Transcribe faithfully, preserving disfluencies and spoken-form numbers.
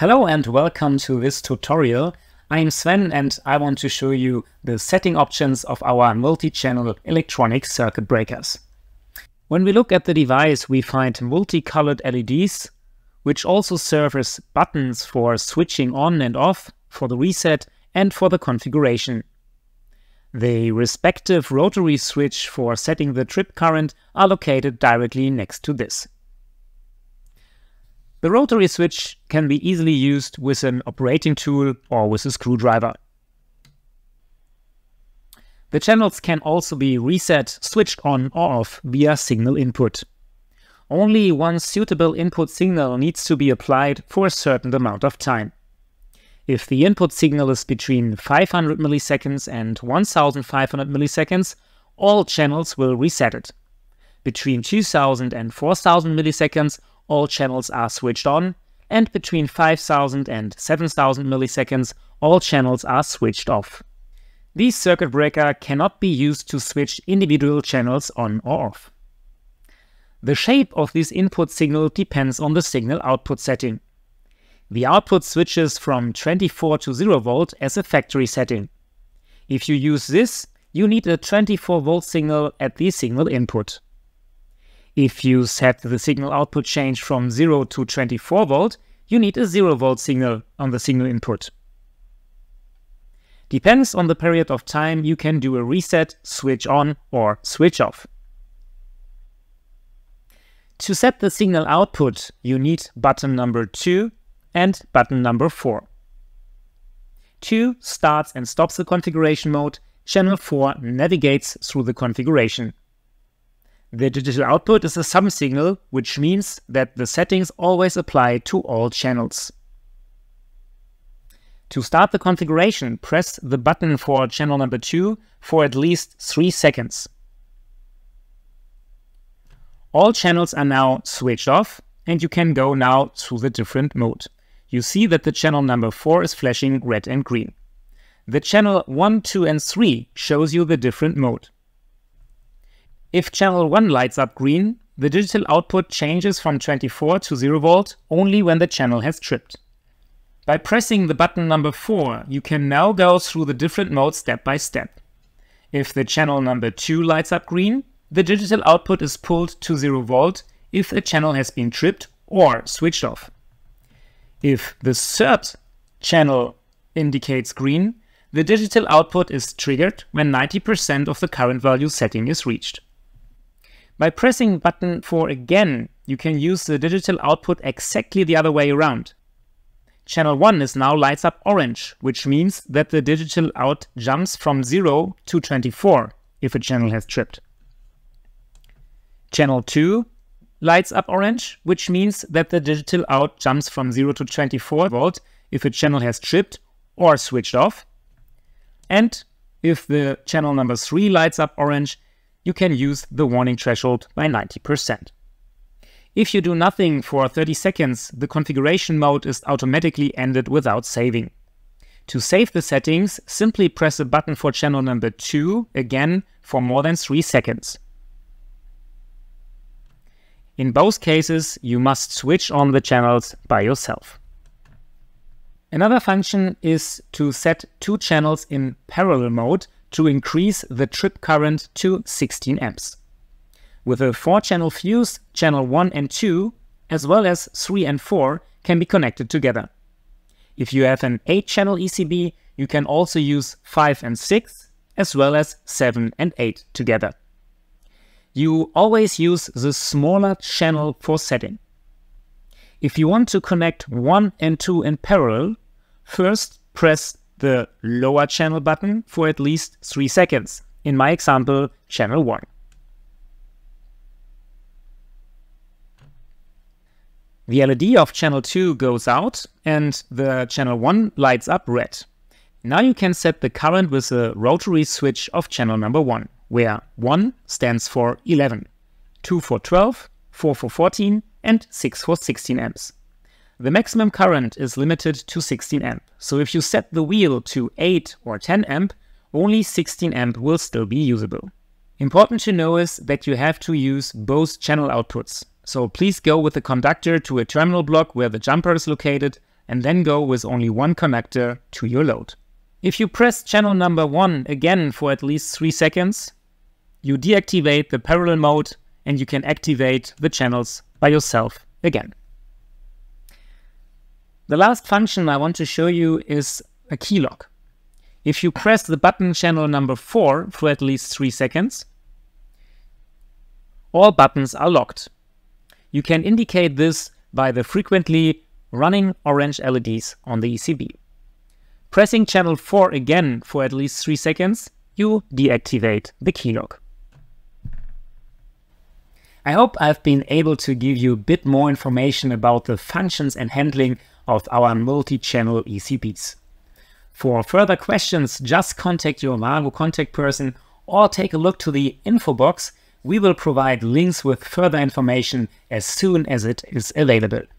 Hello and welcome to this tutorial. I'm Sven and I want to show you the setting options of our multi-channel electronic circuit breakers. When we look at the device, we find multicolored L E Ds, which also serve as buttons for switching on and off, for the reset and for the configuration. The respective rotary switch for setting the trip current are located directly next to this. The rotary switch can be easily used with an operating tool or with a screwdriver. The channels can also be reset, switched on or off via signal input. Only one suitable input signal needs to be applied for a certain amount of time. If the input signal is between five hundred milliseconds and one thousand five hundred milliseconds, all channels will reset it. Between two thousand and four thousand milliseconds, all channels are switched on, and between five thousand and seven thousand milliseconds, all channels are switched off. These circuit breaker cannot be used to switch individual channels on or off. The shape of this input signal depends on the signal output setting. The output switches from twenty-four to zero volt as a factory setting. If you use this, you need a twenty-four volt signal at the signal input. If you set the signal output change from zero to twenty-four volt, you need a zero volt signal on the signal input. Depends on the period of time you can do a reset, switch on or switch off. To set the signal output, you need button number two and button number four. two starts and stops the configuration mode, channel four navigates through the configuration. The digital output is a sum signal, which means that the settings always apply to all channels. To start the configuration, press the button for channel number two for at least three seconds. All channels are now switched off and you can go now through the different mode. You see that the channel number four is flashing red and green. The channel one, two and three shows you the different mode. If channel one lights up green, the digital output changes from twenty-four to zero volt only when the channel has tripped. By pressing the button number four, you can now go through the different modes step by step. If the channel number two lights up green, the digital output is pulled to zero volt if the channel has been tripped or switched off. If the third channel indicates green, the digital output is triggered when ninety percent of the current value setting is reached. By pressing button four again, you can use the digital output exactly the other way around. Channel one is now lights up orange, which means that the digital out jumps from zero to twenty-four if a channel has tripped. Channel two lights up orange, which means that the digital out jumps from zero to twenty-four volt if a channel has tripped or switched off. And if the channel number three lights up orange, you can use the warning threshold by ninety percent. If you do nothing for thirty seconds, the configuration mode is automatically ended without saving. To save the settings, simply press the button for channel number two again for more than three seconds. In both cases, you must switch on the channels by yourself. Another function is to set two channels in parallel mode to increase the trip current to sixteen amps. With a four channel fuse, channel one and two, as well as three and four, can be connected together. If you have an eight channel E C B, you can also use five and six, as well as seven and eight together. You always use the smaller channel for setting. If you want to connect one and two in parallel, first press the lower channel button for at least three seconds, in my example channel one. The L E D of channel two goes out and the channel one lights up red. Now you can set the current with a rotary switch of channel number one, where one stands for eleven, two for twelve, four for fourteen and six for sixteen amps. The maximum current is limited to sixteen amp, so if you set the wheel to eight or ten amp, only sixteen amp will still be usable. Important to know is that you have to use both channel outputs, so please go with the conductor to a terminal block where the jumper is located and then go with only one connector to your load. If you press channel number one again for at least three seconds, you deactivate the parallel mode and you can activate the channels by yourself again. The last function I want to show you is a key lock. If you press the button channel number four for at least three seconds, all buttons are locked. You can indicate this by the frequently running orange L E Ds on the E C B. Pressing channel four again for at least three seconds, you deactivate the key lock. I hope I've been able to give you a bit more information about the functions and handling of our multi-channel E C Bs. For further questions, just contact your WAGO contact person or take a look to the info box. We will provide links with further information as soon as it is available.